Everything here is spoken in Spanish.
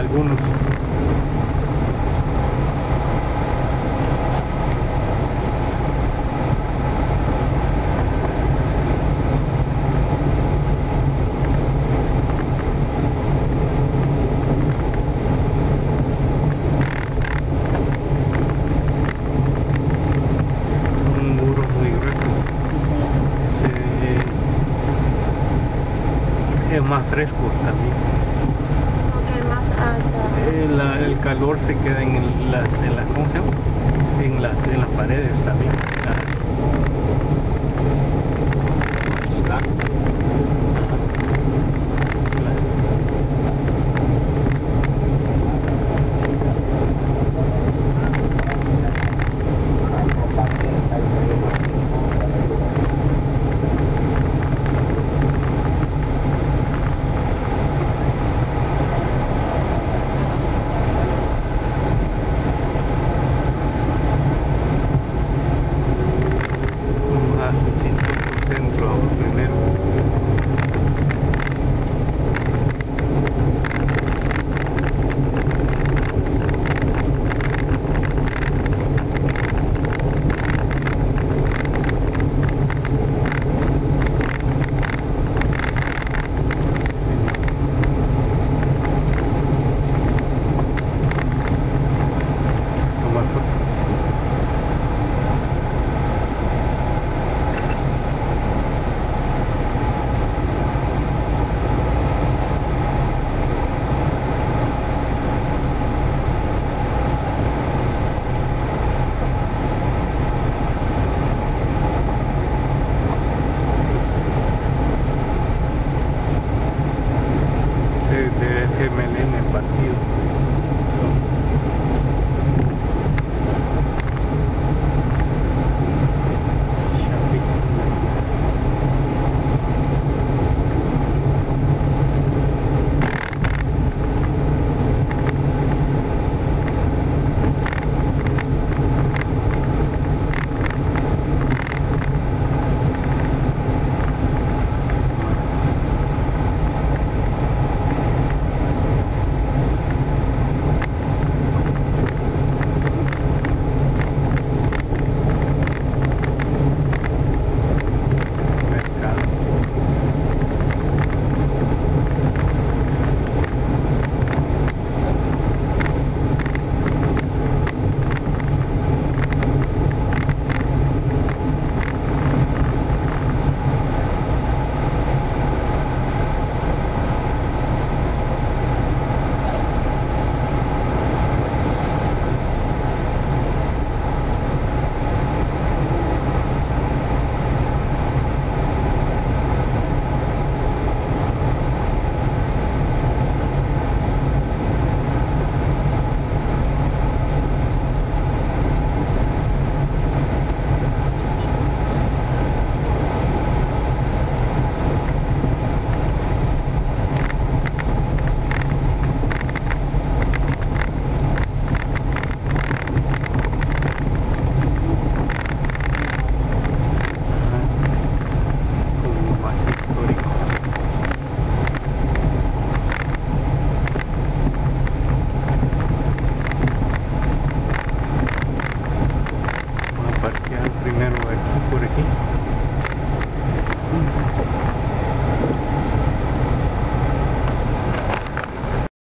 algunos. Más fresco también. Okay, más alto. El calor se queda en las paredes también.